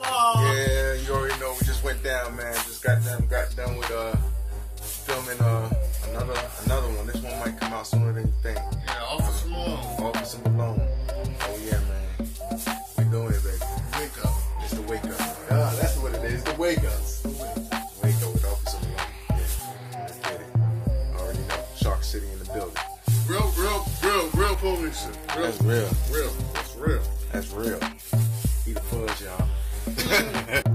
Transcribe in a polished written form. Yeah, you already know we just went down, man. Just got done with filming another one. This one might come out sooner than you think. Yeah, Officer Malone. Officer Malone. Oh yeah, man. We're doing it, baby. Wake up. It's the wake up. Ah, that's what it is. The wake up. Wake up with Officer Malone. Yeah. I get it. Already know. Shark City in the building. Real police. That's real. That's real. That's real. He the fudge, y'all.